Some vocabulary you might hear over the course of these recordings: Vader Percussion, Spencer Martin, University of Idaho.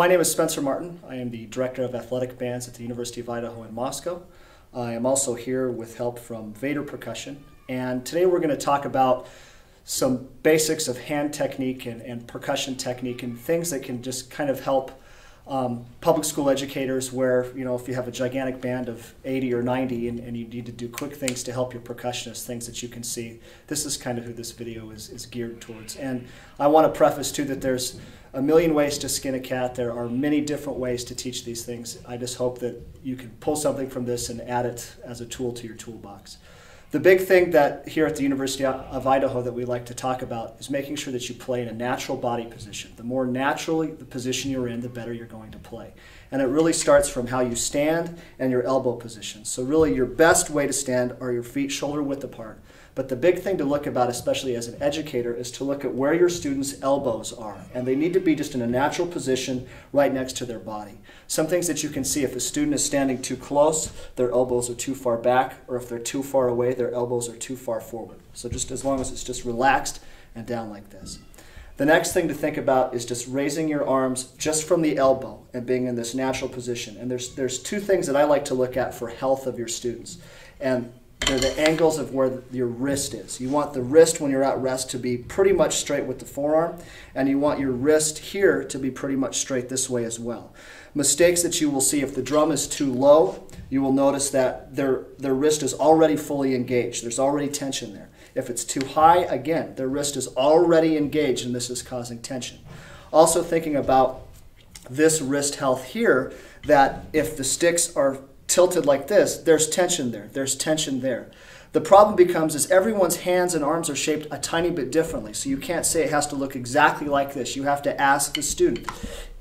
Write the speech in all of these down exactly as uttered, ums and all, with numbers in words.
My name is Spencer Martin. I am the Director of Athletic Bands at the University of Idaho in Moscow. I am also here with help from Vader Percussion, and today we're going to talk about some basics of hand technique and, and percussion technique and things that can just kind of help um, public school educators where, you know, if you have a gigantic band of eighty or ninety and, and you need to do quick things to help your percussionists, things that you can see. This is kind of who this video is, is geared towards. And I want to preface too that there's a million ways to skin a cat. There are many different ways to teach these things. I just hope that you can pull something from this and add it as a tool to your toolbox. The big thing that here at the University of Idaho that we like to talk about is making sure that you play in a natural body position. The more naturally the position you're in, the better you're going to play. And it really starts from how you stand and your elbow position. So really your best way to stand are your feet shoulder width apart. But the big thing to look about, especially as an educator, is to look at where your students' elbows are. And they need to be just in a natural position right next to their body. Some things that you can see, if a student is standing too close, their elbows are too far back, or if they're too far away, their elbows are too far forward. So just as long as it's just relaxed and down like this. The next thing to think about is just raising your arms just from the elbow and being in this natural position. And there's, there's two things that I like to look at for health of your students. And they're the angles of where your wrist is. You want the wrist when you're at rest to be pretty much straight with the forearm, and you want your wrist here to be pretty much straight this way as well. Mistakes that you will see: if the drum is too low, you will notice that their, their wrist is already fully engaged. There's already tension there. If it's too high, again, their wrist is already engaged, and this is causing tension. Also thinking about this wrist health here, that if the sticks are tilted like this, there's tension there, there's tension there. The problem becomes is everyone's hands and arms are shaped a tiny bit differently, so you can't say it has to look exactly like this. You have to ask the student,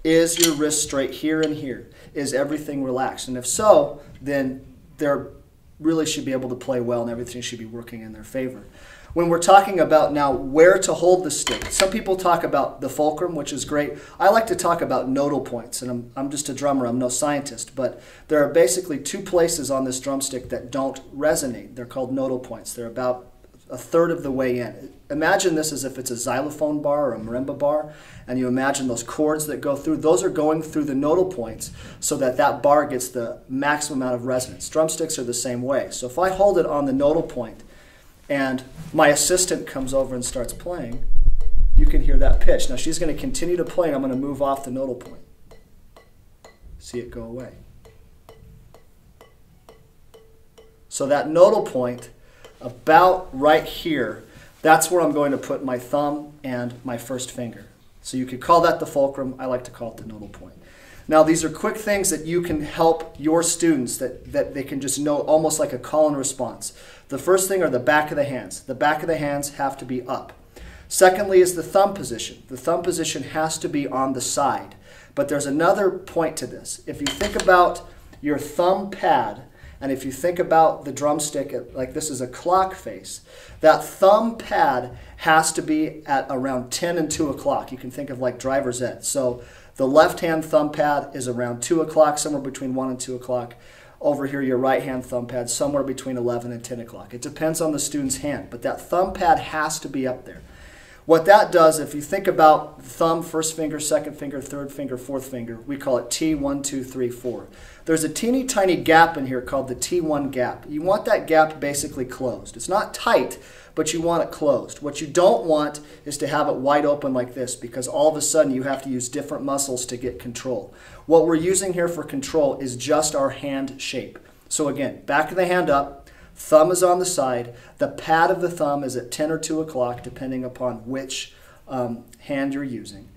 is your wrist straight here and here? Is everything relaxed? And if so, then they really should be able to play well and everything should be working in their favor. When we're talking about now where to hold the stick, some people talk about the fulcrum, which is great. I like to talk about nodal points, and I'm, I'm just a drummer, I'm no scientist, but there are basically two places on this drumstick that don't resonate. They're called nodal points. They're about a third of the way in. Imagine this as if it's a xylophone bar or a marimba bar, and you imagine those chords that go through, those are going through the nodal points so that that bar gets the maximum amount of resonance. Drumsticks are the same way. So if I hold it on the nodal point, and my assistant comes over and starts playing, you can hear that pitch. Now she's going to continue to play, and I'm going to move off the nodal point. See it go away. So that nodal point, about right here, that's where I'm going to put my thumb and my first finger. So you could call that the fulcrum. I like to call it the nodal point. Now these are quick things that you can help your students that, that they can just know, almost like a call and response. The first thing are the back of the hands. The back of the hands have to be up. Secondly is the thumb position. The thumb position has to be on the side. But there's another point to this. If you think about your thumb pad, and if you think about the drumstick, like this is a clock face, that thumb pad has to be at around ten and two o'clock. You can think of like driver's ed. So the left hand thumb pad is around two o'clock, somewhere between one and two o'clock. Over here, your right hand thumb pad, somewhere between eleven and ten o'clock. It depends on the student's hand, but that thumb pad has to be up there. What that does, if you think about thumb, first finger, second finger, third finger, fourth finger, we call it T one, two, three, four. There's a teeny tiny gap in here called the T one gap. You want that gap basically closed. It's not tight, but you want it closed. What you don't want is to have it wide open like this, because all of a sudden you have to use different muscles to get control. What we're using here for control is just our hand shape. So again, back of the hand up, thumb is on the side, the pad of the thumb is at ten or two o'clock, depending upon which um, hand you're using.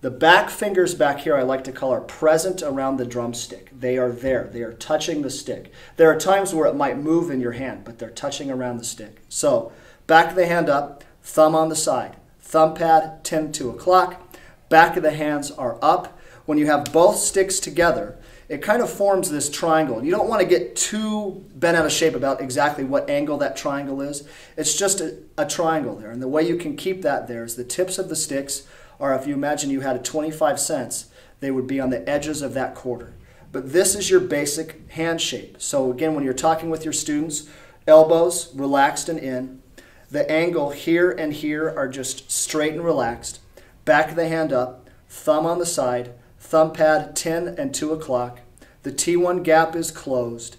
The back fingers back here I like to call are present around the drumstick. They are there. They are touching the stick. There are times where it might move in your hand, but they're touching around the stick. So back of the hand up, thumb on the side, thumb pad, ten, two o'clock. Back of the hands are up. When you have both sticks together, it kind of forms this triangle. And you don't want to get too bent out of shape about exactly what angle that triangle is. It's just a, a triangle there. And the way you can keep that there is the tips of the sticks are, if you imagine you had a twenty-five cents, they would be on the edges of that quarter. But this is your basic hand shape. So again, when you're talking with your students, elbows relaxed and in. The angle here and here are just straight and relaxed. Back of the hand up, thumb on the side, thumb pad ten and two o'clock. The T one gap is closed,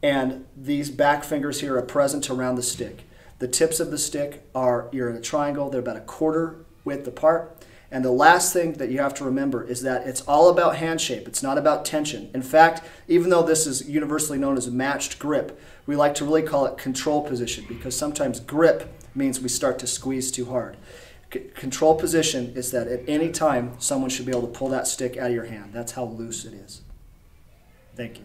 and these back fingers here are present around the stick. The tips of the stick are, you're in a triangle, they're about a quarter width apart. And the last thing that you have to remember is that it's all about hand shape. It's not about tension. In fact, even though this is universally known as matched grip, we like to really call it control position, because sometimes grip means we start to squeeze too hard. C- control position is that at any time, someone should be able to pull that stick out of your hand. That's how loose it is. Thank you.